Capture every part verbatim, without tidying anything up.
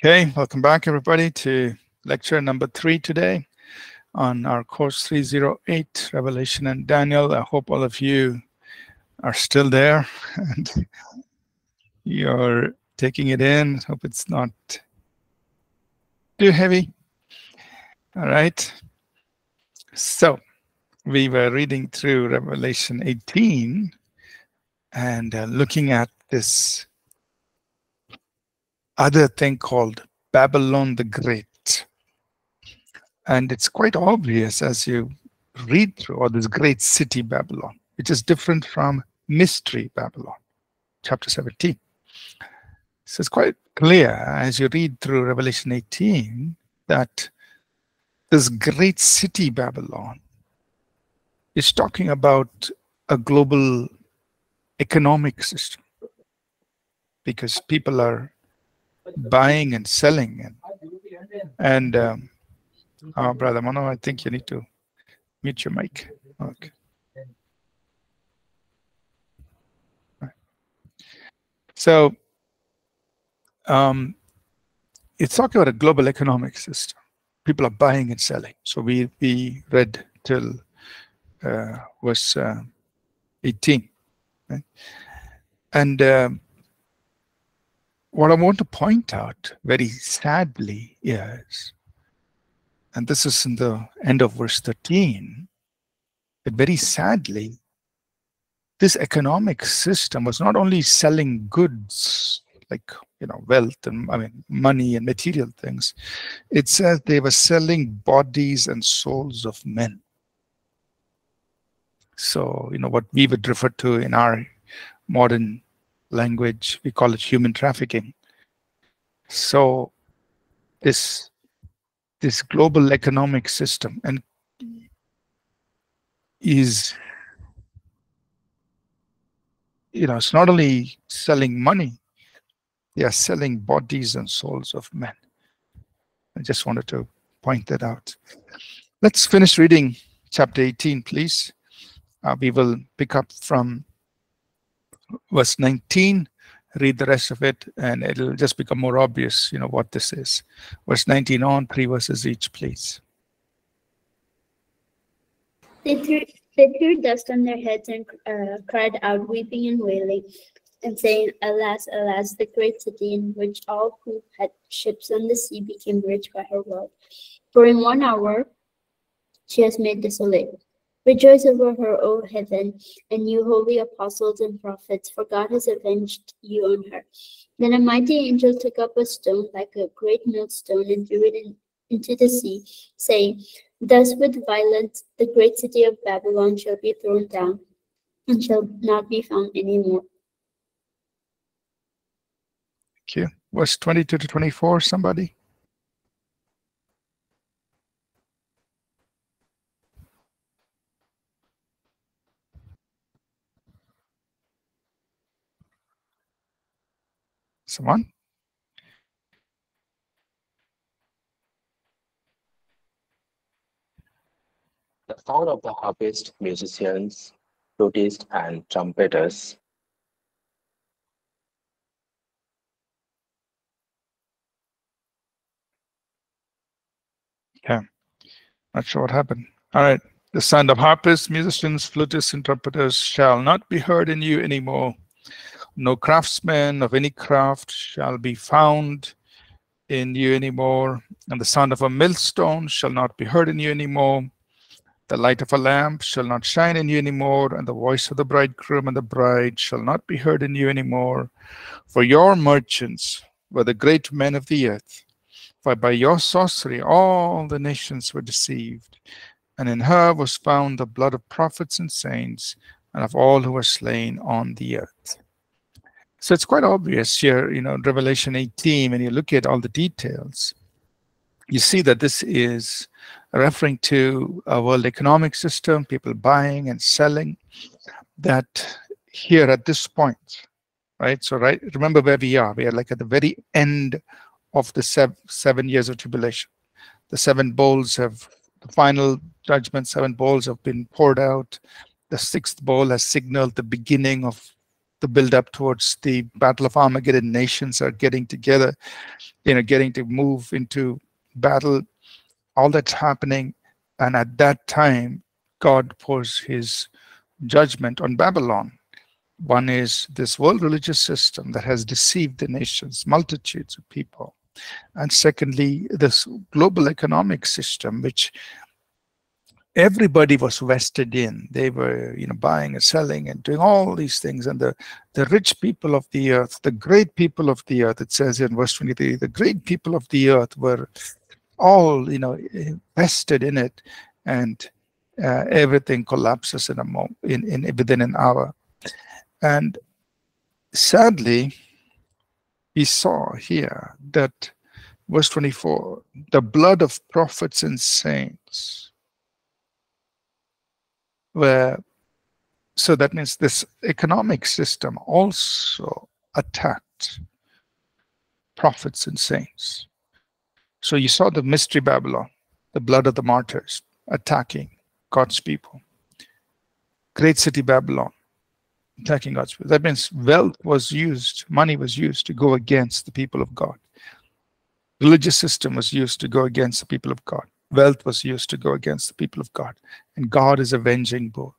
Okay, welcome back everybody to lecture number three today on our course three oh eight, Revelation and Daniel. I hope all of you are still there and you're taking it in. Hope it's not too heavy. All right. So we were reading through Revelation eighteen and uh, looking at this other thing called Babylon the Great. And it's quite obvious as you read through all this great city Babylon, which is different from Mystery Babylon, chapter seventeen. So it's quite clear as you read through Revelation eighteen that this great city Babylon is talking about a global economic system, because people are buying and selling, and and um, oh, brother Mano, I think you need to mute your mic. Okay. Right. So um, it's talking about a global economic system. People are buying and selling. So we we read till uh, verse uh, eighteen, right? And. Um, What I want to point out very sadly is, and this is in the end of verse thirteen, that very sadly, this economic system was not only selling goods like, you know, wealth and I mean money and material things. It says they were selling bodies and souls of men. So, you know, what we would refer to in our modern language, we call it human trafficking. So this this global economic system and is, you know, it's not only selling money, they are selling bodies and souls of men. I just wanted to point that out. Let's finish reading chapter eighteen, please. Uh, we will pick up from verse nineteen, read the rest of it, and it'll just become more obvious, you know, what this is. Verse nineteen on, three verses each, please. They threw, they threw dust on their heads and uh, cried out, weeping and wailing, and saying, "Alas, alas, the great city in which all who had ships on the sea became rich by her wealth. For in one hour she has made desolate. Rejoice over her, O heaven, and you holy apostles and prophets, for God has avenged you on her." Then a mighty angel took up a stone like a great millstone and threw it in, into the sea, saying, "Thus with violence the great city of Babylon shall be thrown down and shall not be found any more." Thank you. Verse twenty-two to twenty-four, somebody? Someone? The sound of the harpist, musicians, flutists, and trumpeters. Yeah, not sure what happened. All right. The sound of harpists, musicians, flutists, and trumpeters shall not be heard in you anymore. No craftsman of any craft shall be found in you anymore, and the sound of a millstone shall not be heard in you anymore. The light of a lamp shall not shine in you anymore, and the voice of the bridegroom and the bride shall not be heard in you anymore. For your merchants were the great men of the earth, for by your sorcery all the nations were deceived, and in her was found the blood of prophets and saints, and of all who were slain on the earth. So it's quite obvious here, you know, in Revelation eighteen, when you look at all the details, you see that this is referring to a world economic system, people buying and selling, that here at this point, right? So right, remember where we are. We are like at the very end of the sev seven years of tribulation. The seven bowls have, the final judgment, seven bowls have been poured out. The sixth bowl has signaled the beginning of the build-up towards the Battle of Armageddon. Nations are getting together, you know, getting to move into battle. All that's happening, and at that time, God pours his judgment on Babylon. One is this world religious system that has deceived the nations, multitudes of people. And secondly, this global economic system, which everybody was vested in. They were, you know, buying and selling and doing all these things. And the, the rich people of the earth, the great people of the earth, it says in verse twenty-three, the great people of the earth were all, you know, vested in it. And uh, everything collapses in a mo in, in within an hour. And sadly, we saw here that verse twenty-four, the blood of prophets and saints were, so that means this economic system also attacked prophets and saints. So you saw the mystery Babylon, the blood of the martyrs attacking God's people. Great city Babylon, attacking God's people. That means wealth was used, money was used to go against the people of God. Religious system was used to go against the people of God. Wealth was used to go against the people of God. And God is avenging both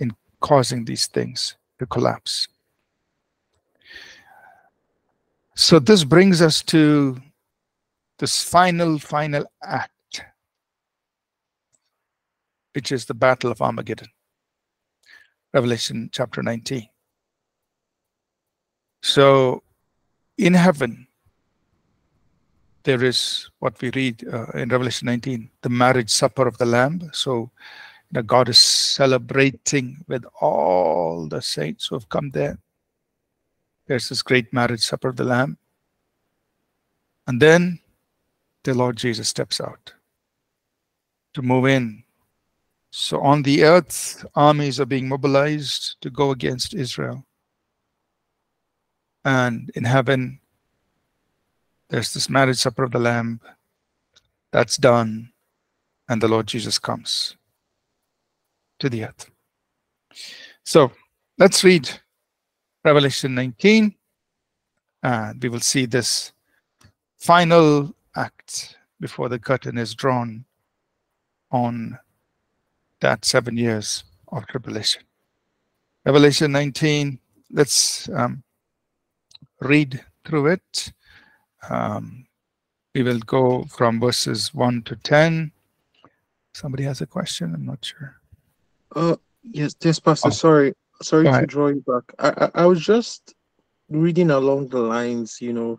in causing these things to collapse. So this brings us to this final, final act, which is the Battle of Armageddon. Revelation chapter nineteen. So in heaven, there is what we read uh, in Revelation nineteen, the marriage supper of the Lamb. So you know, God is celebrating with all the saints who have come there. There's this great marriage supper of the Lamb. And then the Lord Jesus steps out to move in. So on the earth, armies are being mobilized to go against Israel. And in heaven, there's this marriage supper of the Lamb. That's done. And the Lord Jesus comes to the earth. So let's read Revelation nineteen. And we will see this final act before the curtain is drawn on that seven years of tribulation. Revelation nineteen, let's um, read through it. Um, we will go from verses one to ten. Somebody has a question? I'm not sure. Uh, yes, yes, Pastor, oh. sorry. Sorry go to ahead. Draw you back. I, I, I was just reading along the lines, you know,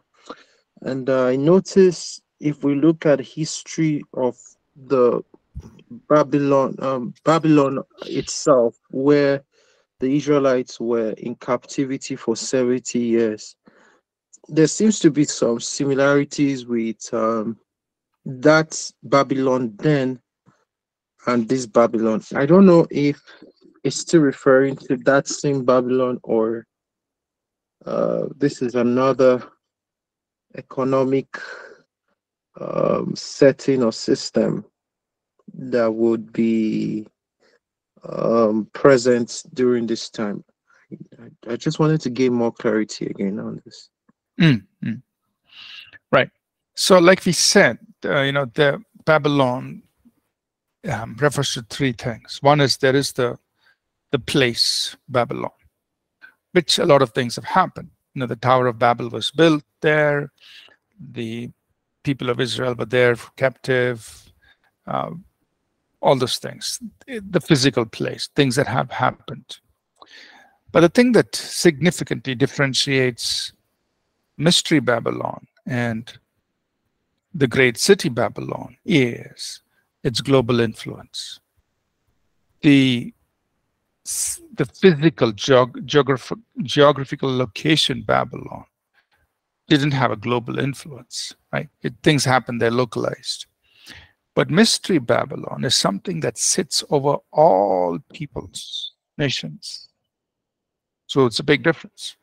and uh, I noticed if we look at history of the Babylon, um, Babylon itself, where the Israelites were in captivity for seventy years. There seems to be some similarities with um, that Babylon then and this Babylon. I don't know if it's still referring to that same Babylon or uh, this is another economic um, setting or system that would be um, present during this time. I, I just wanted to gain more clarity again on this. Mm-hmm. Right. So like we said, uh, you know, the Babylon um, refers to three things. One is there is the, the place Babylon, which a lot of things have happened. You know, the Tower of Babel was built there. The people of Israel were there captive. Uh, all those things, the physical place, things that have happened. But the thing that significantly differentiates Mystery Babylon and the Great City Babylon is its global influence. The, the physical geog geograph geographical location Babylon didn't have a global influence, right? It, things happen, they're localized. But Mystery Babylon is something that sits over all peoples, nations. So it's a big difference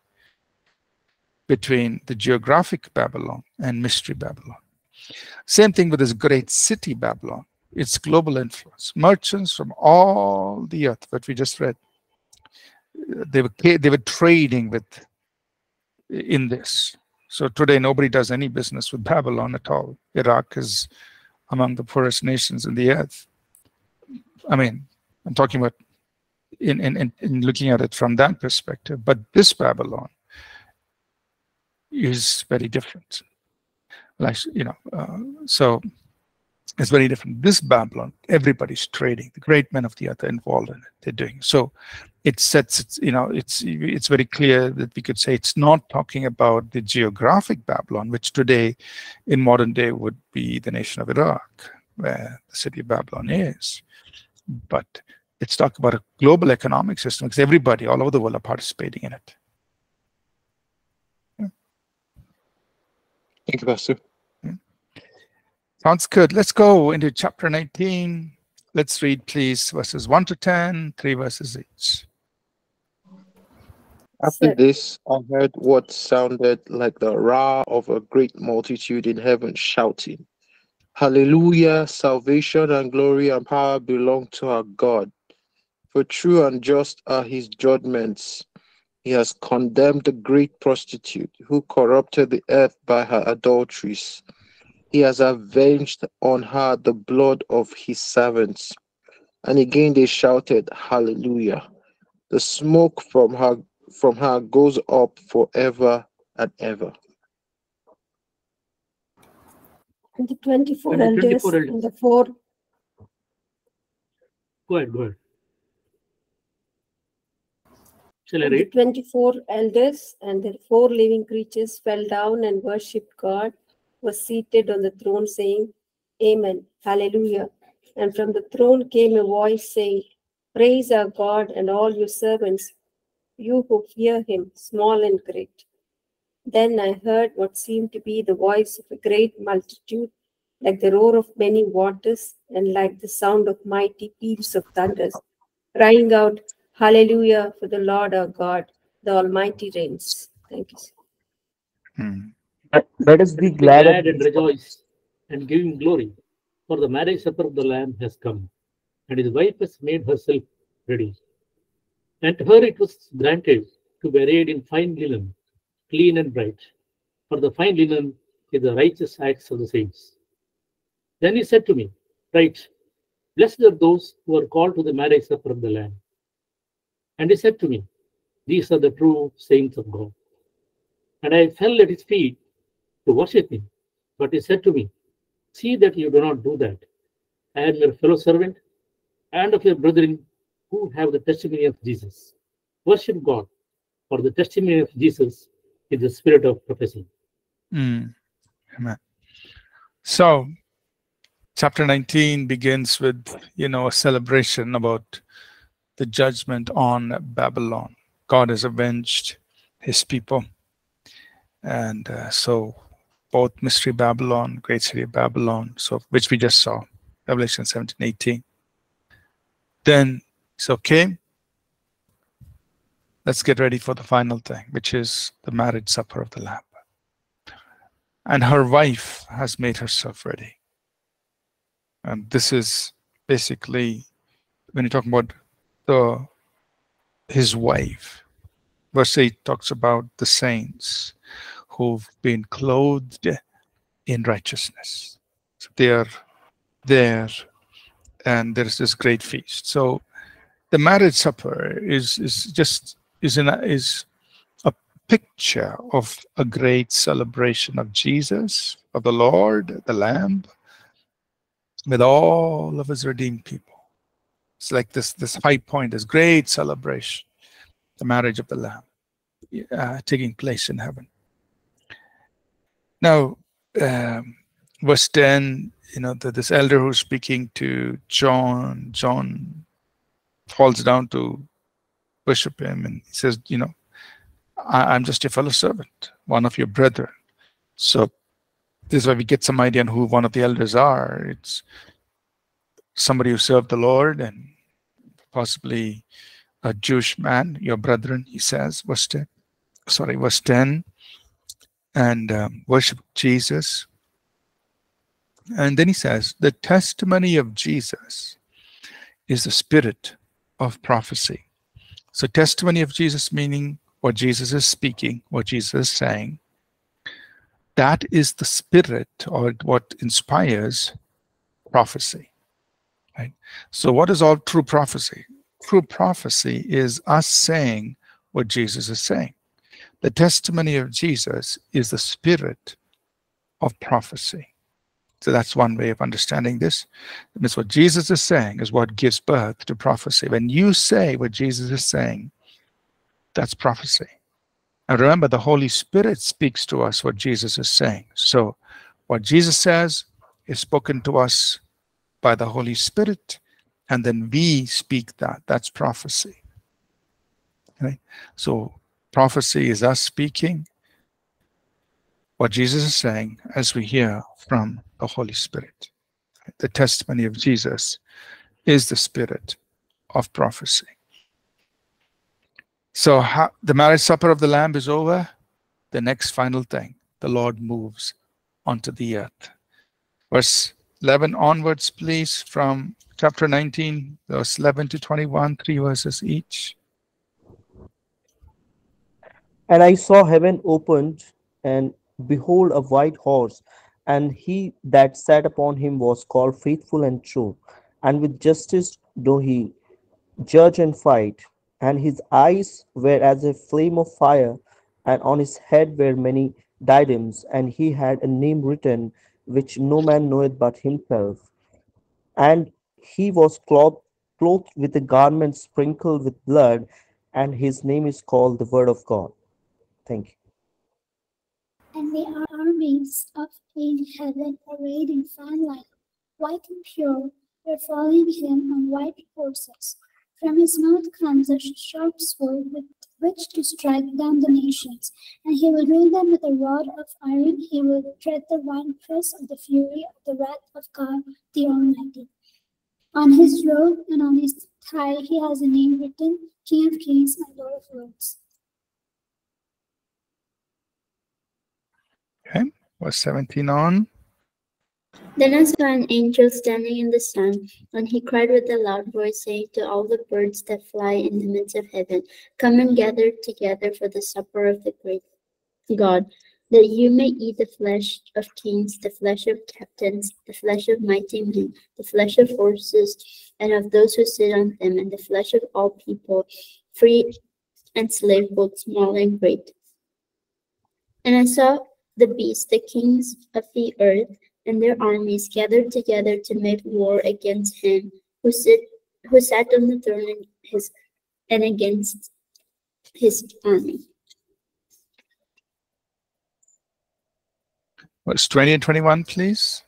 between the geographic Babylon and Mystery Babylon. Same thing with this Great City Babylon, its global influence. Merchants from all the earth, what we just read, they were they were trading with in this. So today nobody does any business with Babylon at all. Iraq is among the poorest nations in the earth. I mean, I'm talking about in in in looking at it from that perspective. But this Babylon is very different. Like, you know, uh, so it's very different. This Babylon, everybody's trading. The great men of the earth are involved in it. They're doing so. It sets, it's, you know, it's it's very clear that we could say it's not talking about the geographic Babylon, which today, in modern day, would be the nation of Iraq, where the city of Babylon is. But it's talking about a global economic system because everybody all over the world are participating in it. Thank you, Pastor. Yeah. Sounds good. Let's go into chapter nineteen. Let's read, please, verses one to ten, three verses each. After this, I heard what sounded like the roar of a great multitude in heaven shouting, "Hallelujah, salvation and glory and power belong to our God. For true and just are his judgments. He has condemned the great prostitute who corrupted the earth by her adulteries. He has avenged on her the blood of his servants." And again they shouted, "Hallelujah. The smoke from her from her goes up forever and ever." And the twenty-four elders and the four. Go ahead, go ahead. The twenty-four elders and the four living creatures fell down and worshipped God, was seated on the throne, saying, "Amen, hallelujah." And from the throne came a voice saying, "Praise our God and all your servants, you who fear him, small and great." Then I heard what seemed to be the voice of a great multitude, like the roar of many waters and like the sound of mighty peals of thunder, crying out, "Hallelujah, for the Lord our God, the Almighty reigns." Thank you. Hmm. But let us be glad, glad and rejoice and give him glory, for the marriage supper of the Lamb has come, and his wife has made herself ready. And to her it was granted to be arrayed in fine linen, clean and bright, for the fine linen is the righteous acts of the saints. Then he said to me, "Write, blessed are those who are called to the marriage supper of the Lamb." And he said to me, "These are the true saints of God." And I fell at his feet to worship him. But he said to me, "See that you do not do that. I am your fellow servant and of your brethren who have the testimony of Jesus. Worship God, for the testimony of Jesus is the spirit of prophecy." Mm. Amen. So, chapter nineteen begins with, you know, a celebration about the judgment on Babylon. God has avenged his people. And uh, so both Mystery Babylon, Great City of Babylon, so which we just saw, Revelation seventeen, eighteen. Then it's okay. Let's get ready for the final thing, which is the marriage supper of the Lamb. And her wife has made herself ready. And this is basically, when you're talking about The, his wife. Verse eight talks about the saints who've been clothed in righteousness. So they are there and there's this great feast. So the marriage supper is, is just is, in a, is a picture of a great celebration of Jesus, of the Lord, the Lamb, with all of his redeemed people. It's like this this high point, this great celebration, the marriage of the Lamb uh, taking place in heaven. Now, um, verse ten, you know, the, this elder who's speaking to John, John falls down to worship him and he says, you know, I, I'm just a fellow servant, one of your brethren. So this is where we get some idea on who one of the elders are. It's somebody who served the Lord and possibly a Jewish man, your brethren, he says, verse ten. Sorry, verse ten, and um, worship Jesus. And then he says, "The testimony of Jesus is the spirit of prophecy. So testimony of Jesus meaning what Jesus is speaking, what Jesus is saying. That is the spirit or what inspires prophecy. Right? So what is all true prophecy? True prophecy is us saying what Jesus is saying. The testimony of Jesus is the spirit of prophecy. So that's one way of understanding this. And it's what Jesus is saying is what gives birth to prophecy. When you say what Jesus is saying, that's prophecy. And remember, the Holy Spirit speaks to us what Jesus is saying. So what Jesus says is spoken to us by the Holy Spirit, and then we speak that. That's prophecy. Okay? So prophecy is us speaking what Jesus is saying as we hear from the Holy Spirit. The testimony of Jesus is the spirit of prophecy. So how, the marriage supper of the Lamb is over. The next final thing, the Lord moves onto the earth. Verse eleven onwards, please, from chapter nineteen, verse eleven to twenty-one, three verses each. And I saw heaven opened, and behold, a white horse, and he that sat upon him was called Faithful and True, and with justice do he judge and fight. And his eyes were as a flame of fire, and on his head were many diadems, and he had a name written which no man knoweth but himself. And he was clothed, clothed with a garment sprinkled with blood, and his name is called the Word of God. Thank you. And the armies of in heaven, arrayed in fine linen, white and pure, were following him on white horses. From his mouth comes a sharp sword with which to strike down the nations, and he will rule them with a rod of iron. He will tread the winepress of the fury of the wrath of God the Almighty. On his robe and on his thigh he has a name written, King of Kings and Lord of Lords. Okay, verse seventeen on. Then I saw an angel standing in the sun, and he cried with a loud voice, saying to all the birds that fly in the midst of heaven, come and gather together for the supper of the great God, that you may eat the flesh of kings, the flesh of captains, the flesh of mighty men, the flesh of horses, and of those who sit on them, and the flesh of all people, free and slave, both small and great. And I saw the beasts, the kings of the earth, and their armies gathered together to make war against him who sit who sat on the throne and his and against his army. Verse twenty and twenty-one, please.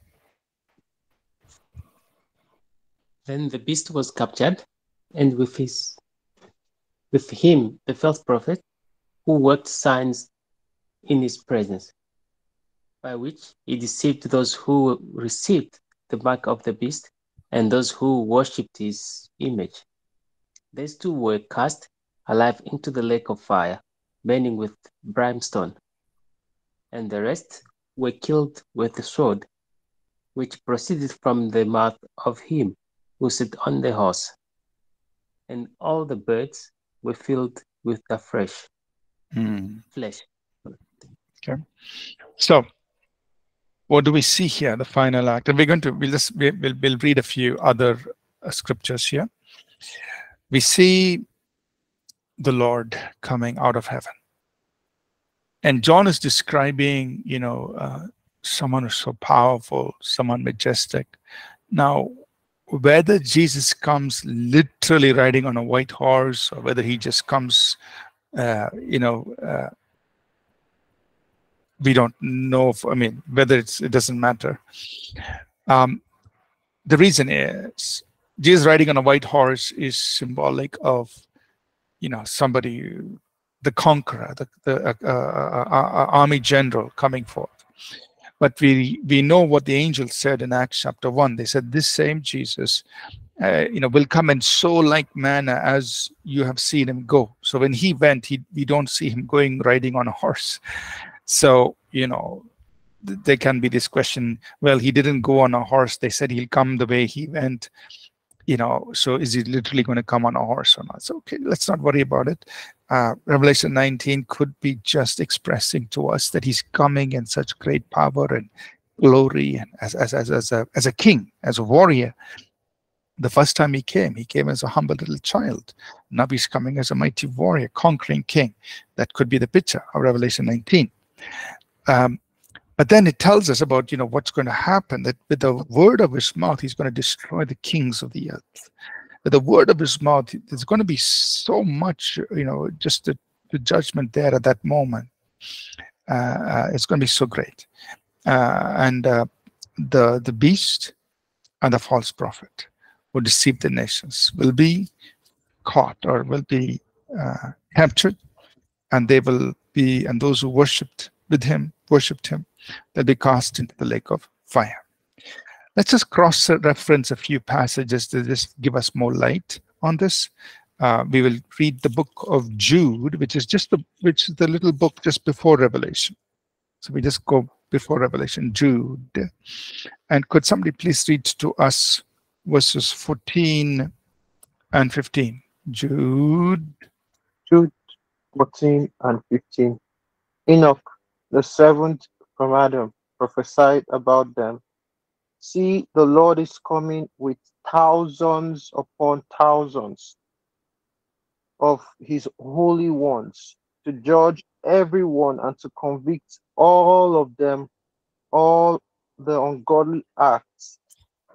Then the beast was captured, and with his with him the false prophet, who worked signs in his presence, by which he deceived those who received the mark of the beast and those who worshipped his image. These two were cast alive into the lake of fire, burning with brimstone. And the rest were killed with the sword, which proceeded from the mouth of him who sat on the horse. And all the birds were filled with the fresh mm. flesh. Okay. So what do we see here, the final act? And we're going to, we'll, just, we'll, we'll read a few other uh, scriptures here. We see the Lord coming out of heaven. And John is describing, you know, uh, someone who's so powerful, someone majestic. Now, whether Jesus comes literally riding on a white horse, or whether he just comes, uh, you know, uh, we don't know. If, I mean, whether it's, it doesn't matter. Um, the reason is Jesus riding on a white horse is symbolic of, you know, somebody, the conqueror, the, the uh, uh, uh, army general coming forth. But we we know what the angel said in Acts chapter one. They said, "This same Jesus, uh, you know, will come in so like manner as you have seen him go." So when he went, he we don't see him going riding on a horse. So, you know, th there can be this question, well, he didn't go on a horse. They said he'll come the way he went. you know, so is he literally going to come on a horse or not? So, okay, let's not worry about it. Uh, Revelation nineteen could be just expressing to us that he's coming in such great power and glory, and as, as, as, as, a, as a king, as a warrior. The first time he came, he came as a humble little child. Now he's coming as a mighty warrior, conquering king. That could be the picture of Revelation nineteen. Um, but then it tells us about, you know, what's going to happen, that with the word of his mouth, he's going to destroy the kings of the earth. With the word of his mouth, there's going to be so much, you know, just the, the judgment there at that moment. Uh, it's going to be so great. Uh, and uh, the, the beast and the false prophet who deceived the nations will be caught or will be uh, captured, and they will be, and those who worshipped with him, worshipped him, they'll be cast into the lake of fire. Let's just cross-reference a few passages to just give us more light on this. Uh, we will read the book of Jude, which is just the, which is the little book just before Revelation. So we just go before Revelation, Jude. And could somebody please read to us verses fourteen and fifteen? Jude. Jude fourteen and fifteen. Enoch, the seventh from Adam, prophesied about them. See, the Lord is coming with thousands upon thousands of his holy ones to judge everyone and to convict all of them, all the ungodly acts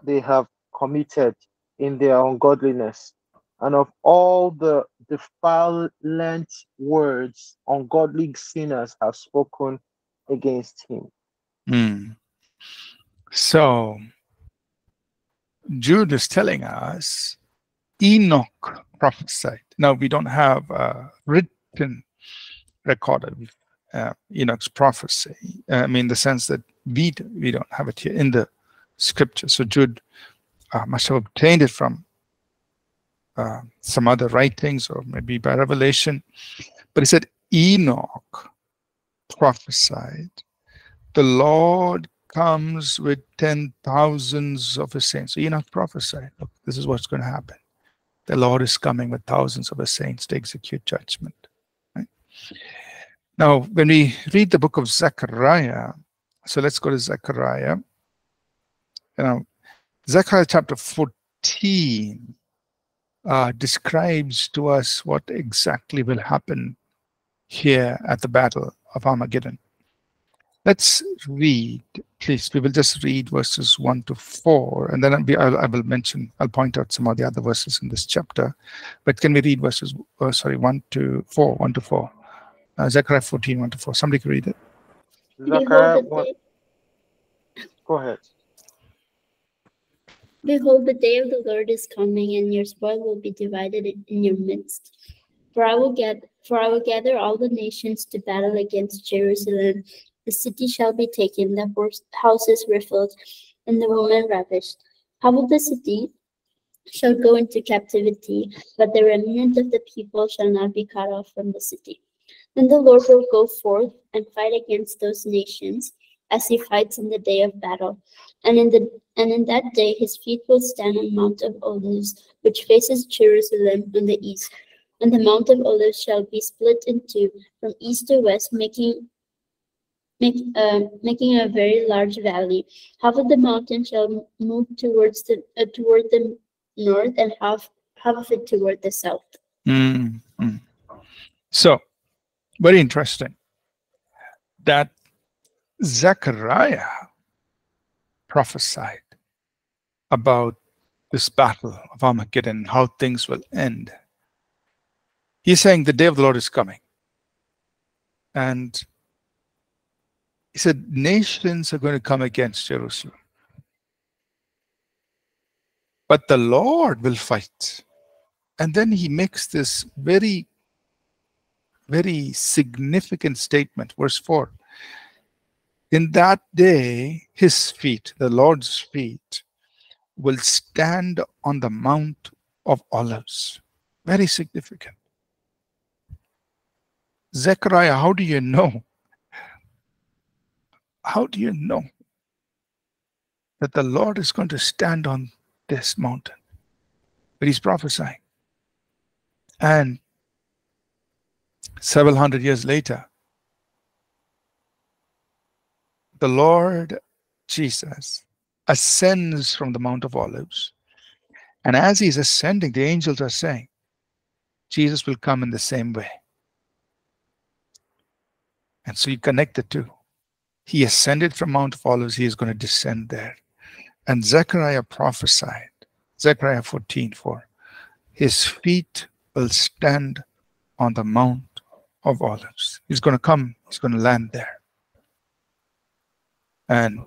they have committed in their ungodliness, and of all the defiant words ungodly sinners have spoken against him. Mm. So Jude is telling us Enoch prophesied. Now we don't have a written record of uh, Enoch's prophecy. I mean, in the sense that we we don't have it here in the scripture. So Jude uh, must have obtained it from uh, some other writings, or maybe by revelation. But he said Enoch prophesied, the Lord comes with ten thousands of his saints. So Enoch prophesied, look, this is what's going to happen. The Lord is coming with thousands of his saints to execute judgment. Right? Now, when we read the book of Zechariah, so let's go to Zechariah. You know, Zechariah chapter fourteen uh, describes to us what exactly will happen here at the battle of Armageddon. Let's read, please. We will just read verses one to four, and then I'll, I will mention, I'll point out some of the other verses in this chapter. But can we read verses, oh, sorry, one to four, one to four? Uh, Zechariah fourteen, one to four. Somebody can read it. Zechariah one. Go ahead. Behold, the day of the Lord is coming, and your spoil will be divided in your midst. For I will get, for I will gather all the nations to battle against Jerusalem. The city shall be taken, the houses refilled, and the woman ravished. Half of the city shall go into captivity, but the remnant of the people shall not be cut off from the city. Then the Lord will go forth and fight against those nations, as he fights in the day of battle. And in the and in that day his feet will stand on Mount of Olives, which faces Jerusalem on the east. And the Mount of Olives shall be split in two from east to west, making Make, uh, making a very large valley. Half of the mountain shall move towards the uh, toward the north, and half half of it toward the south. Mm-hmm. So, very interesting that Zechariah prophesied about this battle of Armageddon, how things will end. He's saying the day of the Lord is coming, and he said, nations are going to come against Jerusalem. But the Lord will fight. And then he makes this very, very significant statement, verse four. In that day, his feet, the Lord's feet, will stand on the Mount of Olives. Very significant. Zechariah, how do you know? How do you know that the Lord is going to stand on this mountain? but he's prophesying. And several hundred years later, the Lord Jesus ascends from the Mount of Olives. And as he's ascending, the angels are saying, Jesus will come in the same way. And so you connect the two. He ascended from Mount of Olives, he is going to descend there. And Zechariah prophesied, Zechariah fourteen four, his feet will stand on the Mount of Olives. He's going to come, he's going to land there. And,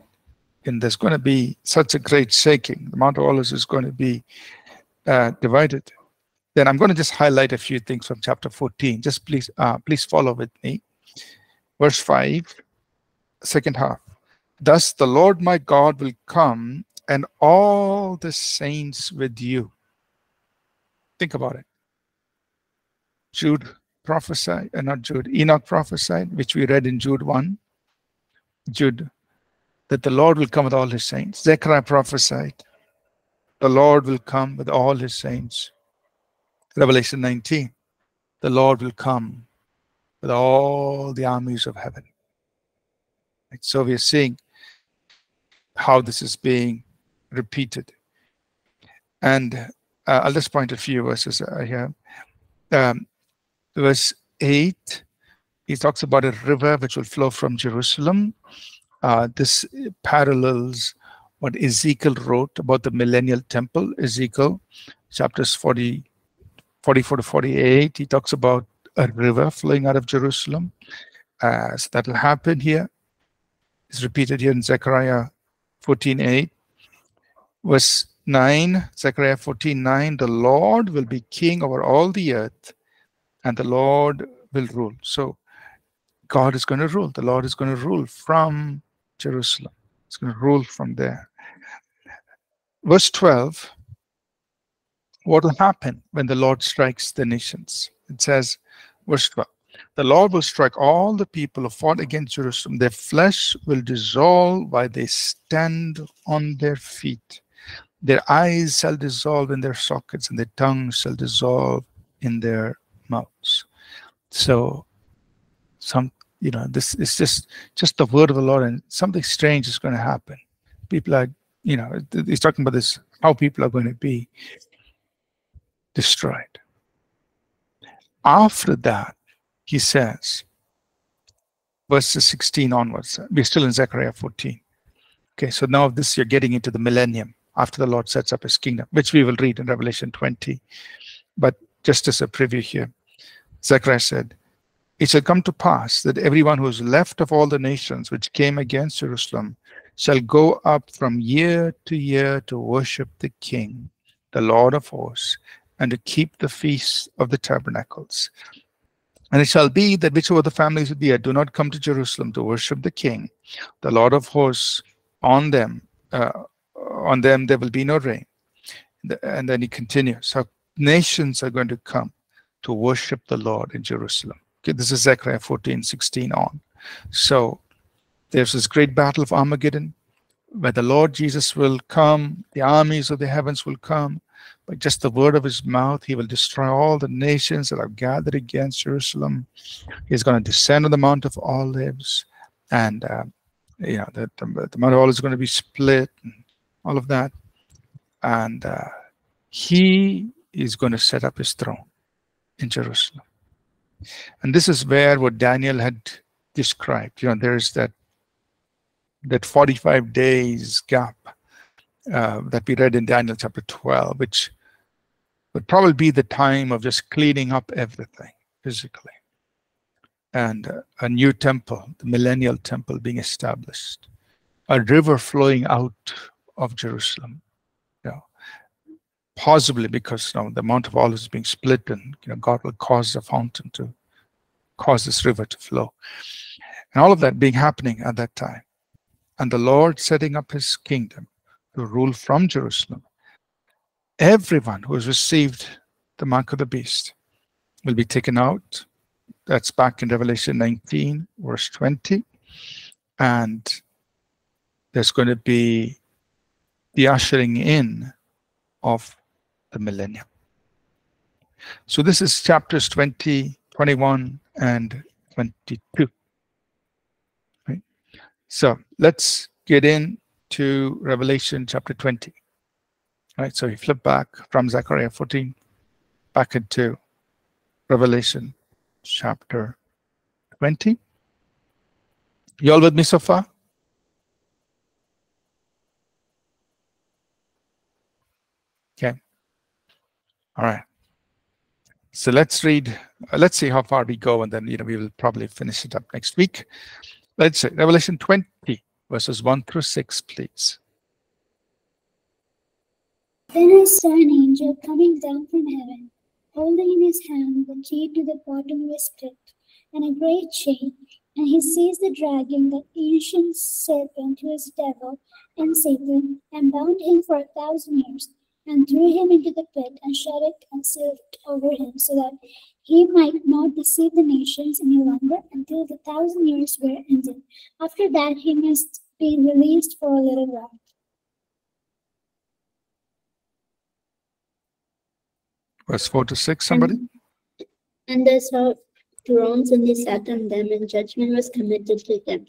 and there's going to be such a great shaking. The Mount of Olives is going to be uh, divided. Then I'm going to just highlight a few things from chapter fourteen. Just please, uh, please follow with me. Verse five, second half. Thus the Lord my God will come, and all the saints with you. Think about it. Jude prophesied, uh, not Jude, Enoch prophesied, which we read in Jude one. Jude, that the Lord will come with all his saints. Zechariah prophesied, the Lord will come with all his saints. Revelation nineteen, the Lord will come with all the armies of heaven. And so we are seeing how this is being repeated. And uh, I'll just point a few verses here. Um, verse eight, he talks about a river which will flow from Jerusalem. Uh, this parallels what Ezekiel wrote about the millennial temple. Ezekiel chapters forty, forty-four to forty-eight, he talks about a river flowing out of Jerusalem. Uh, so that will happen here. It's repeated here in Zechariah fourteen eight. Verse nine, Zechariah fourteen nine, the Lord will be king over all the earth, and the Lord will rule. So God is going to rule. The Lord is going to rule from Jerusalem. He's going to rule from there. Verse twelve, what will happen when the Lord strikes the nations? It says, verse twelve, the Lord will strike all the people who fought against Jerusalem. Their flesh will dissolve while they stand on their feet. Their eyes shall dissolve in their sockets, and their tongues shall dissolve in their mouths. So, some, you know, this is just, just the word of the Lord, and something strange is going to happen. People are, you know, he's talking about this, how people are going to be destroyed. After that, he says, verses sixteen onwards, we're still in Zechariah fourteen. Okay, so now this, you're getting into the millennium after the Lord sets up his kingdom, which we will read in Revelation twenty. But just as a preview here, Zechariah said, it shall come to pass that everyone who is left of all the nations which came against Jerusalem shall go up from year to year to worship the King, the Lord of hosts, and to keep the feast of the tabernacles. And it shall be that whichever the families of the earth do not come to Jerusalem to worship the King, the Lord of hosts, on them, uh, on them there will be no rain. And then he continues, how nations are going to come to worship the Lord in Jerusalem. Okay, this is Zechariah fourteen sixteen on. So there's this great battle of Armageddon, where the Lord Jesus will come, the armies of the heavens will come. By just the word of his mouth, he will destroy all the nations that are gathered against Jerusalem. He's going to descend on the Mount of Olives, and uh, you know, the, the, the Mount of Olives is going to be split, and all of that. And uh, he is going to set up his throne in Jerusalem. And this is where what Daniel had described. You know, there is that that forty-five days gap Uh, that we read in Daniel chapter twelve, which would probably be the time of just cleaning up everything physically, and uh, a new temple, the millennial temple, being established, a river flowing out of Jerusalem, you know, possibly because you know, the Mount of Olives is being split, and you know, God will cause the fountain to cause this river to flow, and all of that being happening at that time, and the Lord setting up his kingdom to rule from Jerusalem. Everyone who has received the mark of the beast will be taken out. That's back in Revelation nineteen, verse twenty. And there's going to be the ushering in of the millennium. So this is chapters twenty, twenty-one, and twenty-two. Right? So let's get into Revelation chapter twenty. All right, so we flip back from Zechariah fourteen back into Revelation chapter twenty. You all with me so far? Okay. All right. So let's read, uh, let's see how far we go, and then, you know, we will probably finish it up next week. Let's see, Revelation twenty, verses one through six, please. Then I saw an angel coming down from heaven, holding in his hand the key to the bottomless pit, and a great chain, and he seized the dragon, the ancient serpent, who is devil and Satan, and bound him for a thousand years, and threw him into the pit, and shut it and sealed it over him, so that he might not deceive the nations any longer until the thousand years were ended. After that, he must be released for a little while. Verse four to six, somebody? And, and I saw thrones, and they sat on them, and judgment was committed to them.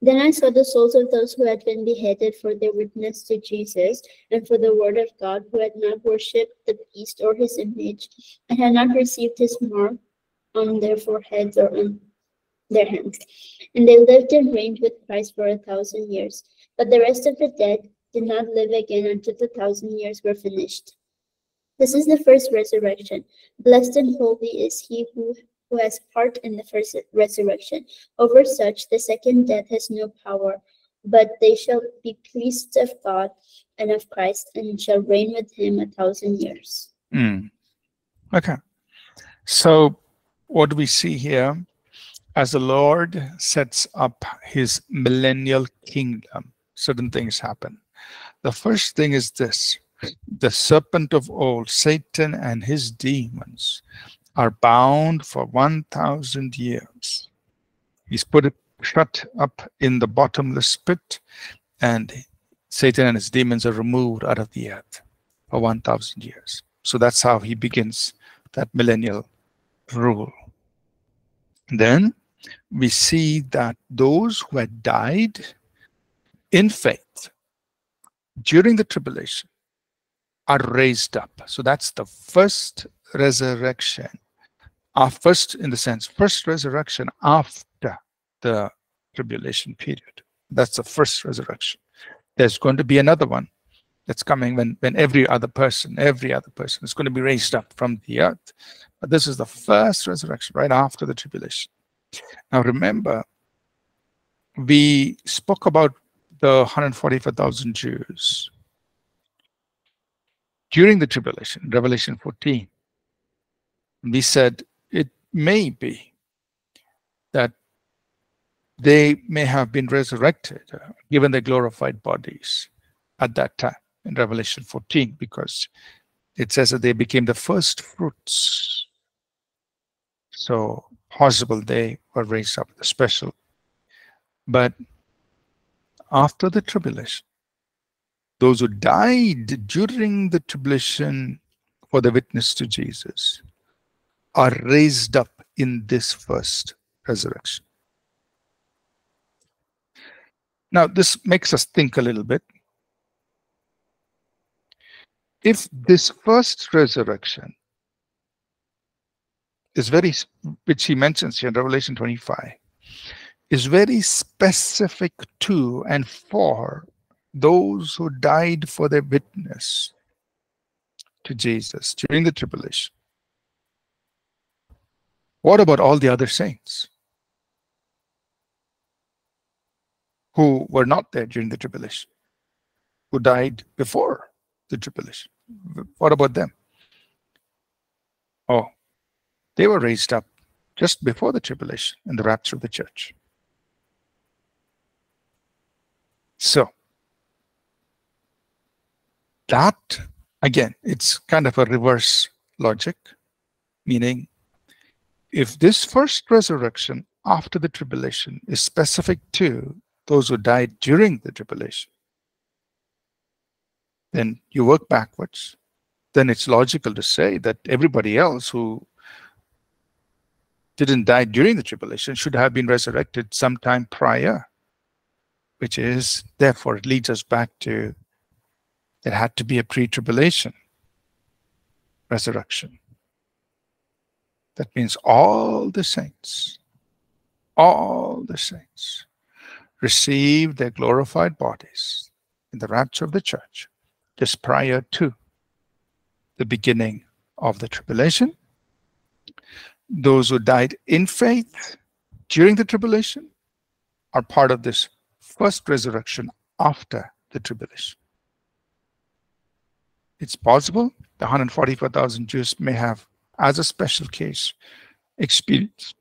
Then I saw the souls of those who had been beheaded for their witness to Jesus and for the word of God, who had not worshipped the beast or his image, and had not received his mark on their foreheads or on their hands. And they lived and reigned with Christ for a thousand years. But the rest of the dead did not live again until the thousand years were finished. This is the first resurrection. Blessed and holy is he who who has part in the first resurrection. Over such, the second death has no power, but they shall be priests of God and of Christ, and shall reign with him a thousand years. Mm. Okay. So what do we see here? As the Lord sets up his millennial kingdom, certain things happen. The first thing is this: the serpent of old, Satan, and his demons are bound for one thousand years. He's put it, shut up in the bottomless pit, and Satan and his demons are removed out of the earth for one thousand years. So that's how he begins that millennial rule. Then we see that those who had died in faith during the tribulation are raised up. So that's the first resurrection. Our first, in the sense, first resurrection after the tribulation period. That's the first resurrection. There's going to be another one that's coming when, when every other person, every other person is going to be raised up from the earth. But this is the first resurrection right after the tribulation. Now remember, we spoke about the one hundred forty-four thousand Jews during the tribulation, Revelation fourteen. We said it may be that they may have been resurrected, uh, given their glorified bodies at that time in Revelation fourteen, because it says that they became the first fruits. So possible they were raised up, the special. But after the tribulation, those who died during the tribulation for the witness to Jesus are raised up in this first resurrection. Now, this makes us think a little bit. If this first resurrection is very, which he mentions here in Revelation twenty-five, is very specific to and for those who died for their witness to Jesus during the tribulation, what about all the other saints who were not there during the tribulation, who died before the tribulation? What about them? Oh, they were raised up just before the tribulation and the rapture of the church. So that, again, it's kind of a reverse logic, meaning if this first resurrection after the tribulation is specific to those who died during the tribulation, then you work backwards then it's logical to say that everybody else who didn't die during the tribulation should have been resurrected sometime prior, which is, therefore, it leads us back to it had to be a pre-tribulation resurrection. That means all the saints, all the saints received their glorified bodies in the rapture of the church just prior to the beginning of the tribulation. Those who died in faith during the tribulation are part of this first resurrection after the tribulation. It's possible the one hundred forty-four thousand Jews may have, as a special case, experienced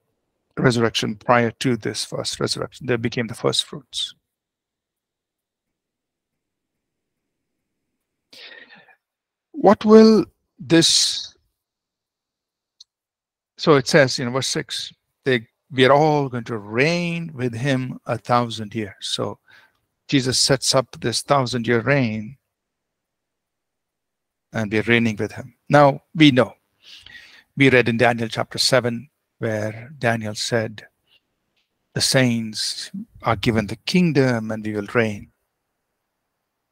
resurrection prior to this first resurrection. They became the first fruits. What will this... So it says in verse six, they, we are all going to reign with him a thousand years. So Jesus sets up this thousand-year reign, and we are reigning with him. Now, we know. We read in Daniel chapter seven, where Daniel said, the saints are given the kingdom and we will reign.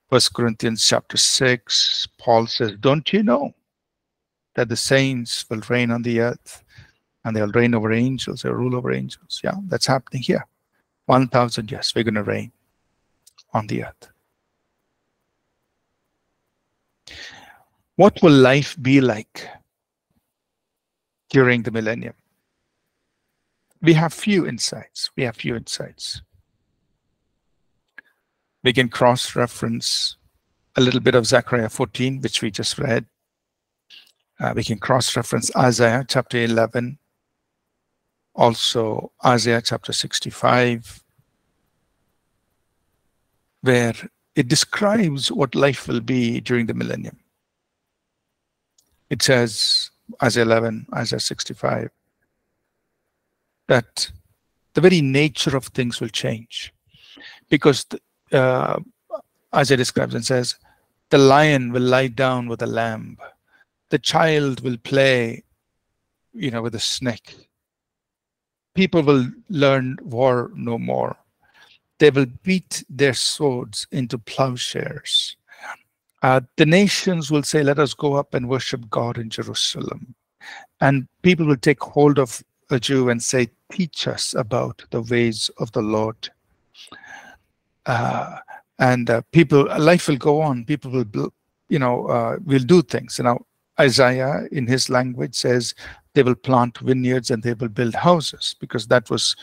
First Corinthians chapter six, Paul says, don't you know that the saints will reign on the earth and they'll reign over angels, they'll rule over angels. Yeah, that's happening here. one thousand years, we're going to reign on the earth. What will life be like during the millennium? We have few insights. We have few insights. We can cross-reference a little bit of Zechariah fourteen, which we just read. Uh, we can cross-reference Isaiah chapter eleven, also Isaiah chapter sixty-five, where it describes what life will be during the millennium. It says, Isaiah eleven, Isaiah sixty-five, that the very nature of things will change, because the, uh, Isaiah describes and says, the lion will lie down with a lamb, the child will play, you know, with a snake. People will learn war no more. They will beat their swords into plowshares. Uh, the nations will say, let us go up and worship God in Jerusalem. And people will take hold of a Jew and say, teach us about the ways of the Lord. Uh, and uh, people, life will go on. People will, you know, uh, will do things. You know, Isaiah, in his language, says they will plant vineyards and they will build houses, because that was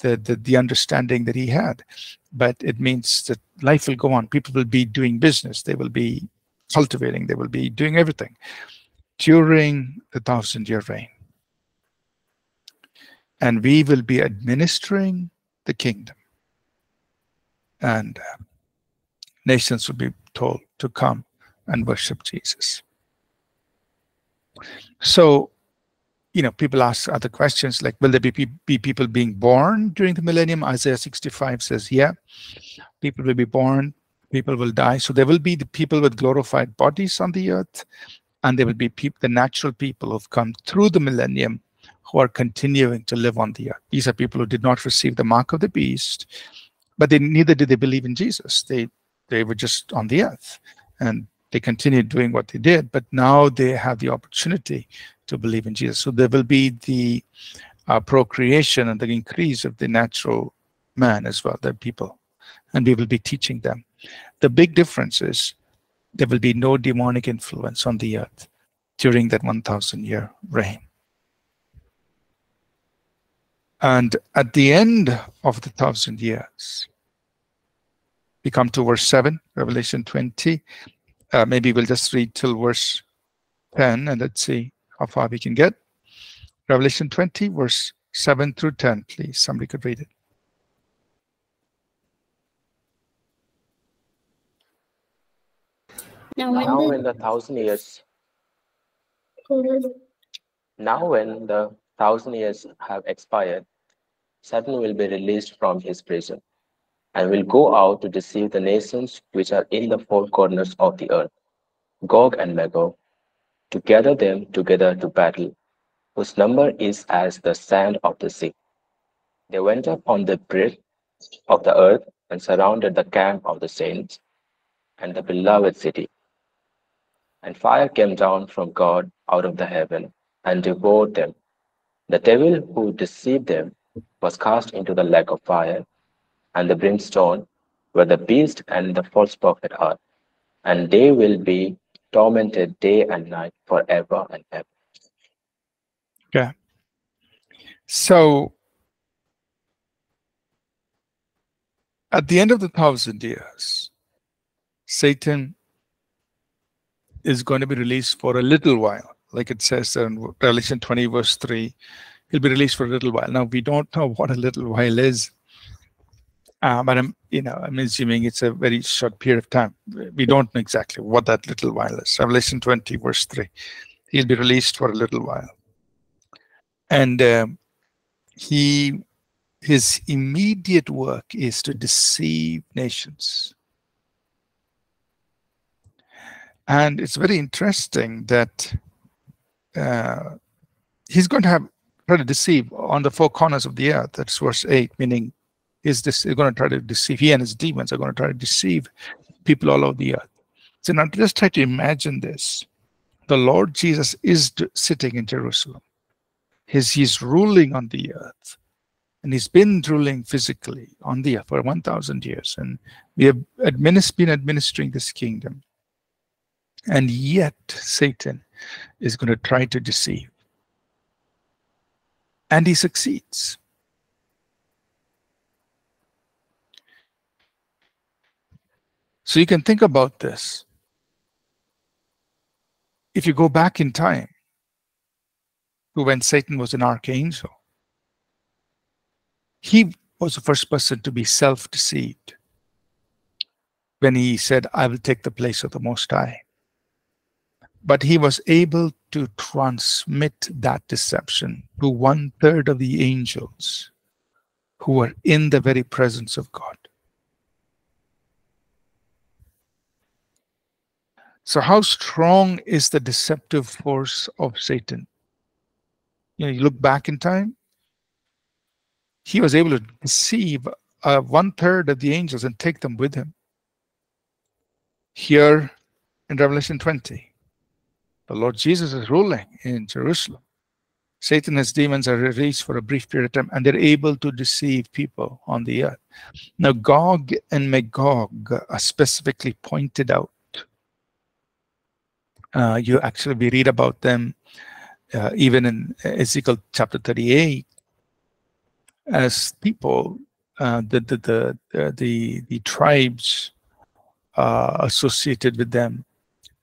the, the, the understanding that he had. But it means that life will go on. People will be doing business. They will be cultivating. They will be doing everything during the thousand-year reign. And we will be administering the kingdom. And uh, nations will be told to come and worship Jesus. So, you know, people ask other questions like, will there be, be people being born during the millennium? Isaiah sixty-five says, yeah, people will be born, people will die. So there will be the people with glorified bodies on the earth, and there will be people, the natural people who've come through the millennium who are continuing to live on the earth. These are people who did not receive the mark of the beast, but they, neither did they believe in Jesus. They, they were just on the earth, and they continued doing what they did, but now they have the opportunity to believe in Jesus. So there will be the uh, procreation and the increase of the natural man as well, the people, and we will be teaching them. The big difference is there will be no demonic influence on the earth during that one thousand year reign. And at the end of the thousand years, we come to verse seven, Revelation twenty. Uh, maybe we'll just read till verse ten, and let's see how far we can get. Revelation twenty, verse seven through ten, please. Somebody could read it. Now, when now the, in the thousand years, now when the thousand years have expired, Satan will be released from his prison and will go out to deceive the nations which are in the four corners of the earth, Gog and Magog, to gather them together to battle, whose number is as the sand of the sea. They went up on the breadth of the earth and surrounded the camp of the saints and the beloved city. And fire came down from God out of the heaven and devoured them. The devil who deceived them was cast into the lake of fire and the brimstone, where the beast and the false prophet are, and they will be tormented day and night forever and ever. Okay. So at the end of the thousand years, Satan is going to be released for a little while. Like it says in Revelation twenty verse three, he'll be released for a little while. Now, we don't know what a little while is, uh, but I'm, you know, I'm assuming it's a very short period of time. We don't know exactly what that little while is. Revelation twenty verse three, he'll be released for a little while. And um, he, his immediate work is to deceive nations. And it's very interesting that uh, he's going to have try to deceive on the four corners of the earth. That's verse eight, meaning he's, he's going to try to deceive. He and his demons are going to try to deceive people all over the earth. So now just try to imagine this. The Lord Jesus is sitting in Jerusalem. He's, he's ruling on the earth. And he's been ruling physically on the earth for one thousand years. And we have administ been administering this kingdom. And yet Satan is going to try to deceive. And he succeeds. So you can think about this. If you go back in time to when Satan was an archangel, he was the first person to be self-deceived when he said, I will take the place of the Most High. But he was able to transmit that deception to one third of the angels who were in the very presence of God. So how strong is the deceptive force of Satan? You know, you look back in time, he was able to deceive uh, one third of the angels and take them with him. Here in Revelation twenty, the Lord Jesus is ruling in Jerusalem. Satan and his demons are released for a brief period of time, and they're able to deceive people on the earth. Now, Gog and Magog are specifically pointed out. Uh, you actually, we read about them uh, even in Ezekiel chapter thirty-eight, as people, uh, the, the, the, the, the, the tribes uh, associated with them,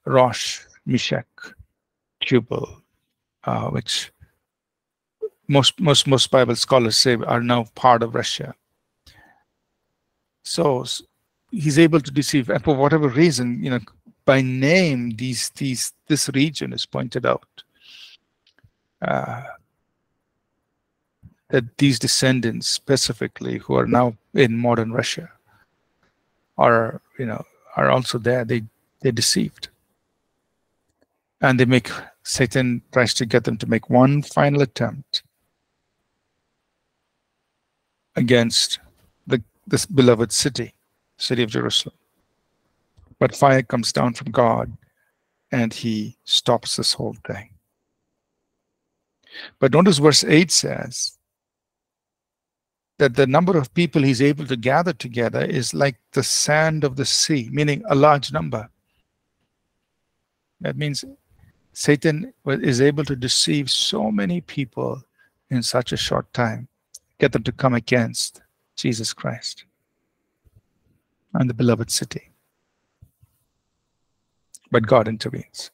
Rosh, Meshach, Tubal, uh, which most most most Bible scholars say are now part of Russia. So he's able to deceive, and for whatever reason, you know, by name, these these this region is pointed out uh, that these descendants specifically, who are now in modern Russia, are you know are also there. They they're deceived. And they make, Satan tries to get them to make one final attempt against the, this beloved city, city of Jerusalem. But fire comes down from God and he stops this whole thing. But notice verse eight says that the number of people he's able to gather together is like the sand of the sea, meaning a large number. That means Satan is able to deceive so many people in such a short time, get them to come against Jesus Christ and the beloved city. But God intervenes.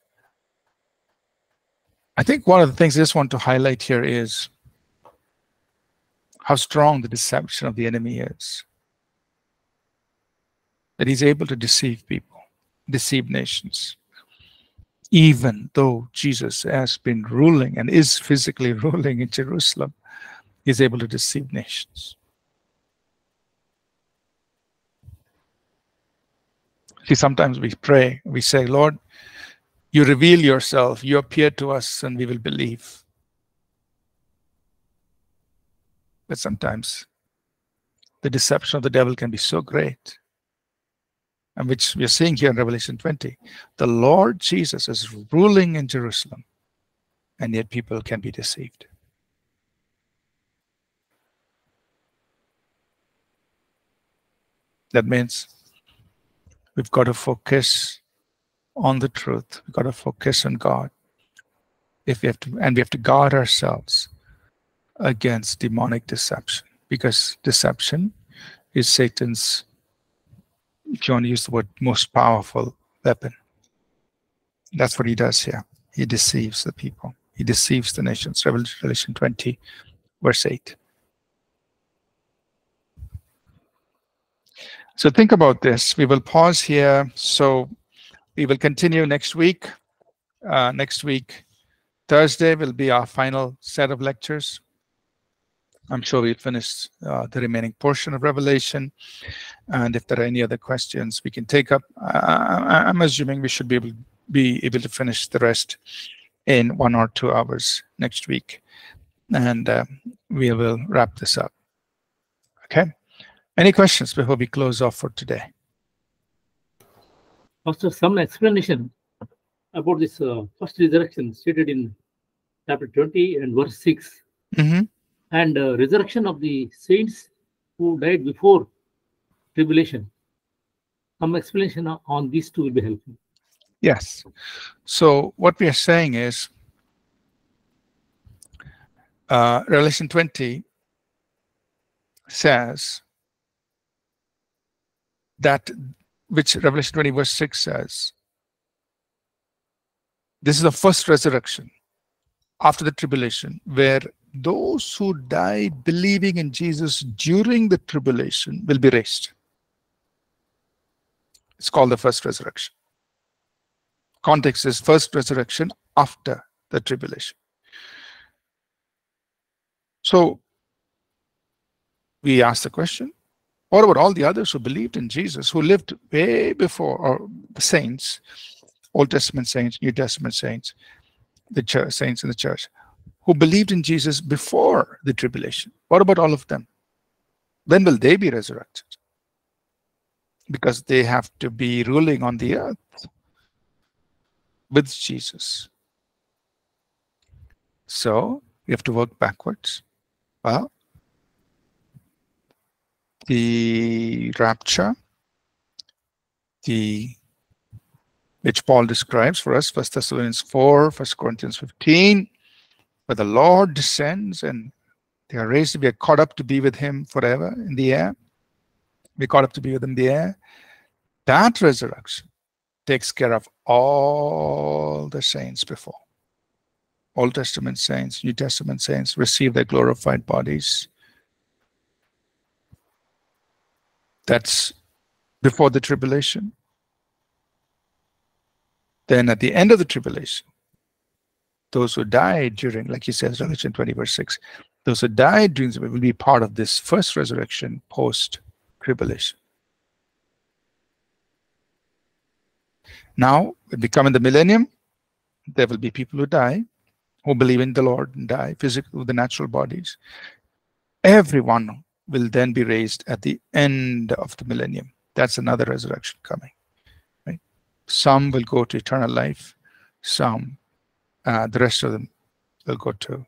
I think one of the things I just want to highlight here is how strong the deception of the enemy is. That he's able to deceive people, deceive nations. Even though Jesus has been ruling and is physically ruling in Jerusalem, he's able to deceive nations. See, sometimes we pray, we say, Lord, You reveal yourself, you appear to us, and we will believe. But sometimes the deception of the devil can be so great, and which we are seeing here in Revelation twenty. The Lord Jesus is ruling in Jerusalem, and yet people can be deceived. That means we've got to focus on the truth. We've got to focus on God. If we have to, and we have to guard ourselves against demonic deception, because deception is Satan's, John used the word, most powerful weapon. That's what he does here. He deceives the people. He deceives the nations. Revelation twenty, verse eight. So think about this. We will pause here. So we will continue next week. Uh, next week, Thursday, will be our final set of lectures. I'm sure we'll finish uh, the remaining portion of Revelation. And if there are any other questions we can take up, I, I'm assuming we should be able, be able to finish the rest in one or two hours next week. And uh, we will wrap this up. Okay. Any questions before we close off for today? Pastor, some explanation about this uh, first resurrection stated in chapter twenty and verse six. Mm-hmm. And uh, resurrection of the saints who died before tribulation. Some explanation on these two will be helpful. Yes. So what we are saying is, uh, Revelation twenty says that, which Revelation twenty verse six says, this is the first resurrection after the tribulation, where those who die believing in Jesus during the tribulation will be raised. It's called the first resurrection. Context is first resurrection after the tribulation. So we ask the question, what about all the others who believed in Jesus, who lived way before, or the saints, Old Testament saints, New Testament saints, the church, saints in the church, who believed in Jesus before the tribulation? What about all of them? When will they be resurrected? Because they have to be ruling on the earth with Jesus. So we have to work backwards. Well, the rapture, the which Paul describes for us, First Thessalonians four, First Corinthians fifteen, where the Lord descends and they are raised, we are caught up to be with him forever in the air. We're caught up to be with him in the air. That resurrection takes care of all the saints before. Old Testament saints, New Testament saints receive their glorified bodies. That's before the tribulation. Then at the end of the tribulation, those who died during, like he says, Revelation twenty verse six, those who died during the will be part of this first resurrection post-tribulation. Now, when we come in the millennium, there will be people who die, who believe in the Lord and die physically with the natural bodies. Everyone will then be raised at the end of the millennium. That's another resurrection coming. Right? Some will go to eternal life. Some, uh, the rest of them, will go to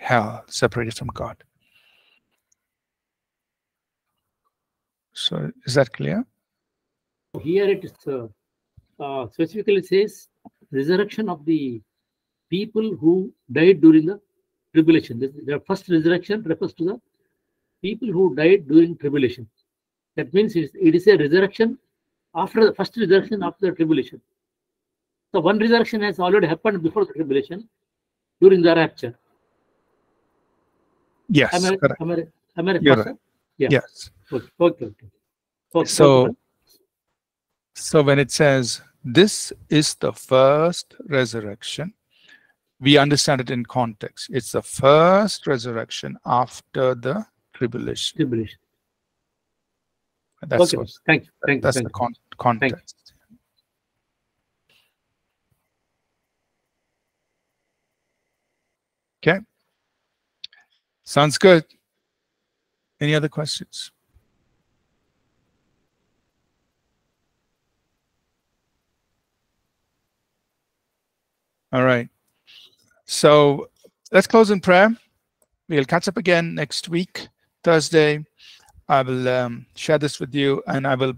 hell, separated from God. So, is that clear? Here it is, uh, uh, specifically says resurrection of the people who died during the tribulation. This, the first resurrection refers to the people who died during tribulation. That means it is, it is a resurrection after the first resurrection after the tribulation. So one resurrection has already happened before the tribulation, during the rapture. Yes. Am I, am I, am I right. Yeah. Yes. Okay. Okay. Okay. Okay. So, okay. So when it says this is the first resurrection, we understand it in context. It's the first resurrection after the tribulation. Tribulation. That's okay. What, thank you. Thank that's you. The con context. Okay. Sounds good. Any other questions? All right. So let's close in prayer. We'll catch up again next week, Thursday. I will um, share this with you, and I will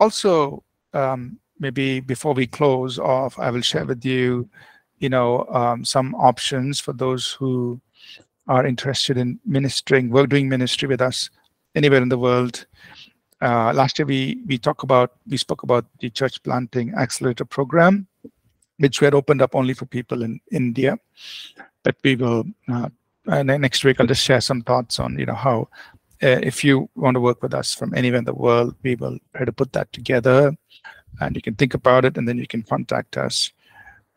also um, maybe before we close off, I will share with you, you know, um, some options for those who are interested in ministering, work doing ministry with us anywhere in the world. Uh, last year we we talked about we spoke about the church planting accelerator program, which we had opened up only for people in India. But we will, uh, and then next week I'll just share some thoughts on, you know, how, uh, if you want to work with us from anywhere in the world, we will try to put that together, and you can think about it, and then you can contact us.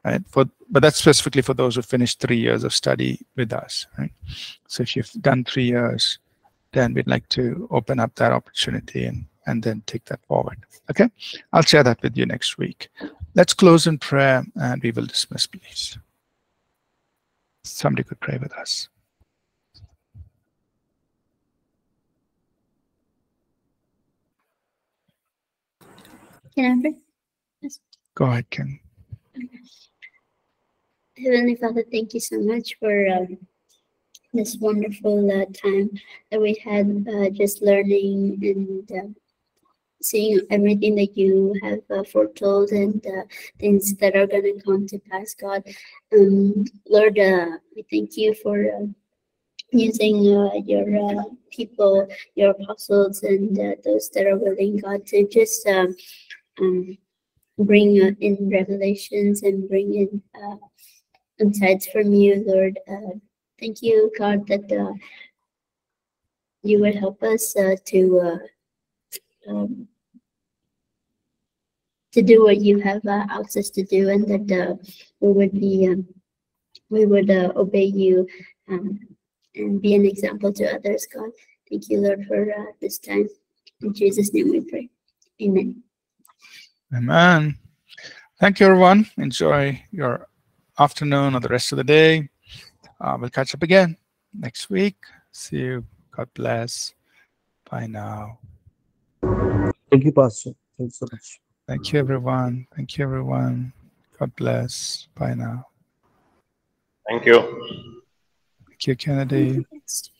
Right? For, but that's specifically for those who finished three years of study with us. Right? So if you've done three years, then we'd like to open up that opportunity and, and then take that forward. Okay, I'll share that with you next week. Let's close in prayer, and we will dismiss, please. Somebody could pray with us. Can I pray? Yes. Go ahead, Kim. Heavenly Father, thank you so much for um, this wonderful uh, time that we had, uh, just learning and uh, seeing everything that you have uh, foretold, and uh, things that are going to come to pass, God. Um, Lord, uh, we thank you for uh, using uh, your uh, people, your apostles, and uh, those that are willing, God, to just um, um, bring uh, in revelations and bring in uh, insights from you, Lord. Uh, thank you, God, that uh, you would help us uh, to... Uh, Um, to do what you have uh, asked us to do, and that uh, we would be, um, we would uh, obey you um, and be an example to others, God. Thank you, Lord, for uh, this time. In Jesus' name we pray. Amen. Amen. Thank you, everyone. Enjoy your afternoon or the rest of the day. Uh, we'll catch up again next week. See you. God bless. Bye now. Thank you, Pastor. Thanks so much. Thank you, everyone. Thank you, everyone. God bless. Bye now. Thank you. Thank you, Kennedy.